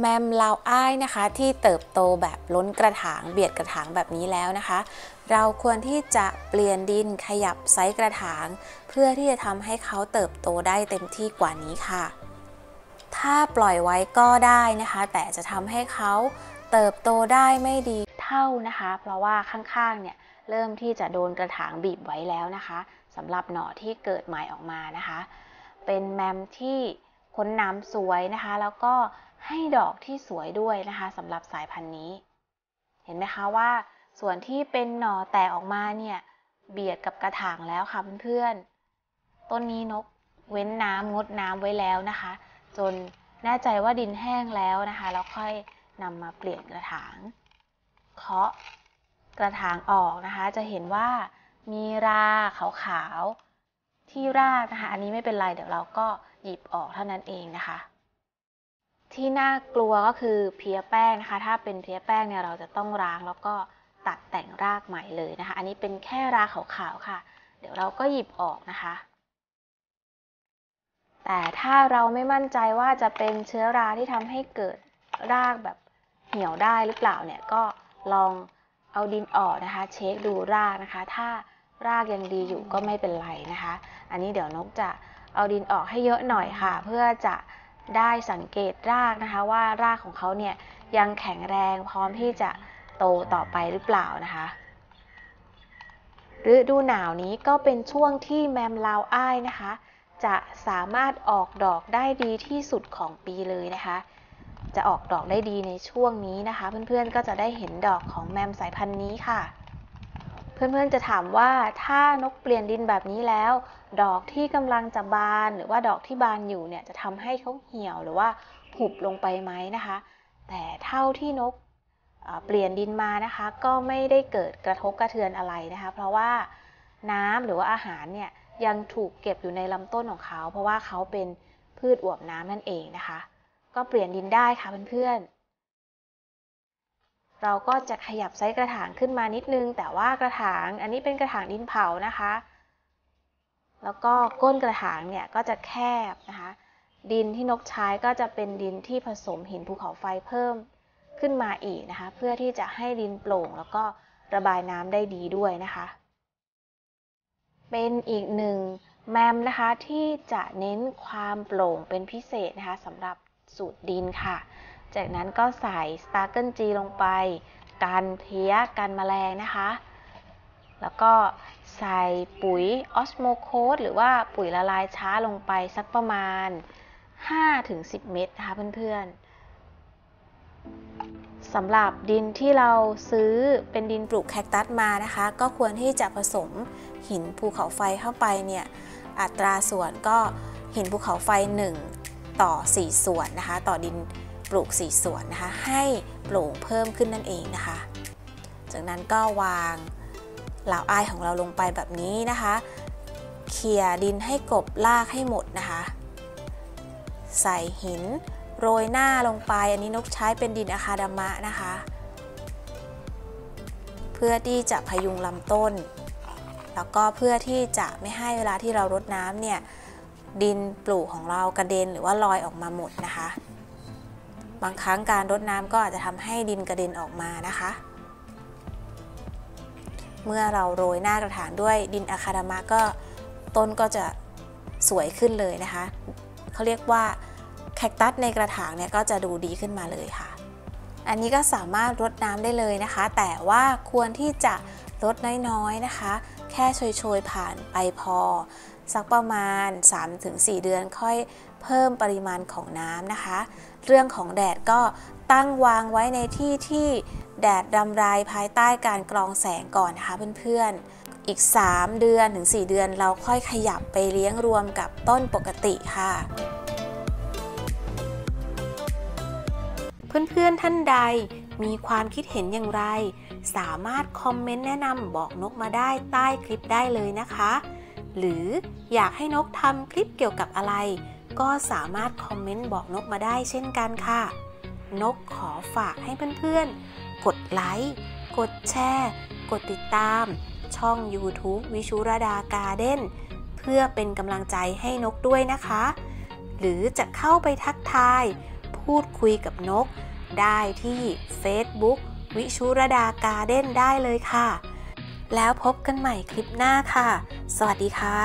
แมมลาวอ้ายนะคะที่เติบโตแบบล้นกระถางเบียดกระถางแบบนี้แล้วนะคะเราควรที่จะเปลี่ยนดินขยับไซส์กระถางเพื่อที่จะทำให้เขาเติบโตได้เต็มที่กว่านี้ค่ะถ้าปล่อยไว้ก็ได้นะคะแต่จะทำให้เขาเติบโตได้ไม่ดีเท่านะคะเพราะว่าข้างๆเนี่ยเริ่มที่จะโดนกระถางบีบไว้แล้วนะคะสำหรับหน่อที่เกิดใหม่ออกมานะคะเป็นแมมที่ค้นน้ำสวยนะคะแล้วก็ให้ดอกที่สวยด้วยนะคะสำหรับสายพันธุ์นี้เห็นไหมคะว่าส่วนที่เป็นหน่อแตกออกมาเนี่ยเบียดกับกระถางแล้วค่ะเพื่อนๆต้นนี้นกเว้นน้ำงดน้ำไว้แล้วนะคะจนแน่ใจว่าดินแห้งแล้วนะคะแล้วค่อยนำมาเปลี่ยนกระถางเคาะกระถางออกนะคะจะเห็นว่ามีราขาวๆที่รากนะคะอันนี้ไม่เป็นไรเดี๋ยวเราก็หยิบออกเท่านั้นเองนะคะที่น่ากลัวก็คือเพี้ยแป้งนะคะถ้าเป็นเพี้ยแป้งเนี่ยเราจะต้องล้างแล้วก็ตัดแต่งรากใหม่เลยนะคะอันนี้เป็นแค่ราขาวๆค่ะเดี๋ยวเราก็หยิบออกนะคะแต่ถ้าเราไม่มั่นใจว่าจะเป็นเชื้อราที่ทำให้เกิดรากแบบเหี่ยวได้หรือเปล่าเนี่ยก็ลองเอาดินออกนะคะเช็คดูรากนะคะถ้ารากยังดีอยู่ก็ไม่เป็นไรนะคะอันนี้เดี๋ยวนกจะเอาดินออกให้เยอะหน่อยค่ะเพื่อจะได้สังเกตรากนะคะว่ารากของเขาเนี่ยยังแข็งแรงพร้อมที่จะโตต่อไปหรือเปล่านะคะฤดูหนาวนี้ก็เป็นช่วงที่แมมลาวอ้ายนะคะจะสามารถออกดอกได้ดีที่สุดของปีเลยนะคะจะออกดอกได้ดีในช่วงนี้นะคะเพื่อนๆก็จะได้เห็นดอกของแมมสายพันธุ์นี้ค่ะเพื่อนๆจะถามว่าถ้านกเปลี่ยนดินแบบนี้แล้วดอกที่กำลังจะบานหรือว่าดอกที่บานอยู่เนี่ยจะทำให้เขาเหี่ยวหรือว่าผุบลงไปไหมนะคะแต่เท่าที่นกเปลี่ยนดินมานะคะก็ไม่ได้เกิดกระทบกระเทือนอะไรนะคะเพราะว่าน้ำหรือว่าอาหารเนี่ยยังถูกเก็บอยู่ในลำต้นของเขาเพราะว่าเขาเป็นพืชอวบน้ำนั่นเองนะคะก็เปลี่ยนดินได้ค่ะเพื่อนๆเราก็จะขยับไซส์กระถางขึ้นมานิดนึงแต่ว่ากระถางอันนี้เป็นกระถางดินเผานะคะแล้วก็ก้นกระถางเนี่ยก็จะแคบนะคะดินที่นกใช้ก็จะเป็นดินที่ผสมหินภูเขาไฟเพิ่มขึ้นมาอีกนะคะเพื่อที่จะให้ดินโปร่งแล้วก็ระบายน้ำได้ดีด้วยนะคะเป็นอีกหนึ่งแมมนะคะที่จะเน้นความโปร่งเป็นพิเศษนะคะสำหรับสูตรดินค่ะจากนั้นก็ใส่สตาร์เกิลจีลงไปกันเพี้ยกันแมลงนะคะแล้วก็ใส่ปุ๋ยออสโมโคสหรือว่าปุ๋ยละลายช้าลงไปสักประมาณ 5-10 เม็ดนะคะเพื่อนๆสำหรับดินที่เราซื้อเป็นดินปลูกแคคตัสมานะคะก็ควรที่จะผสมหินภูเขาไฟเข้าไปเนี่ยอัตราส่วนก็หินภูเขาไฟ1:4นะคะต่อดินปลูก4นะคะให้โปร่งเพิ่มขึ้นนั่นเองนะคะจากนั้นก็วางลาวอ้ายของเราลงไปแบบนี้นะคะเคลียร์ดินให้กบลากให้หมดนะคะใส่หินโรยหน้าลงไปอันนี้นกใช้เป็นดินอะคาดามะนะคะเพื่อที่จะพยุงลำต้นแล้วก็เพื่อที่จะไม่ให้เวลาที่เรารดน้ำเนี่ยดินปลูกของเรากระเด็นหรือว่าลอยออกมาหมดนะคะบางครั้งการรดน้ำก็อาจจะทำให้ดินกระเด็นออกมานะคะเมื่อเราโรยหน้ากระถางด้วยดินอะคาดามะก็ต้นก็จะสวยขึ้นเลยนะคะเขาเรียกว่าแคคตัสในกระถางเนี่ยก็จะดูดีขึ้นมาเลยค่ะอันนี้ก็สามารถรดน้ำได้เลยนะคะแต่ว่าควรที่จะรดน้อยๆนะคะแค่โชยๆผ่านไปพอสักประมาณ 3-4 เดือนค่อยเพิ่มปริมาณของน้ำนะคะเรื่องของแดดก็ตั้งวางไว้ในที่ที่แดดรำไรภายใต้การกรองแสงก่อนนะคะเพื่อนๆอีก 3-4 เดือนเราค่อยขยับไปเลี้ยงรวมกับต้นปกติค่ะเพื่อนๆท่านใดมีความคิดเห็นอย่างไรสามารถคอมเมนต์แนะนำบอกนกมาได้ใต้คลิปได้เลยนะคะหรืออยากให้นกทำคลิปเกี่ยวกับอะไรก็สามารถคอมเมนต์บอกนกมาได้เช่นกันค่ะนกขอฝากให้เพื่อนๆกดไลค์กดแชร์กดติดตามช่อง YouTube วิชุรดาการ์เด้นเพื่อเป็นกำลังใจให้นกด้วยนะคะหรือจะเข้าไปทักทาย พูดคุยกับนกได้ที่ Facebook วิชุรดาการ์เด้นได้เลยค่ะแล้วพบกันใหม่คลิปหน้าค่ะสวัสดีค่ะ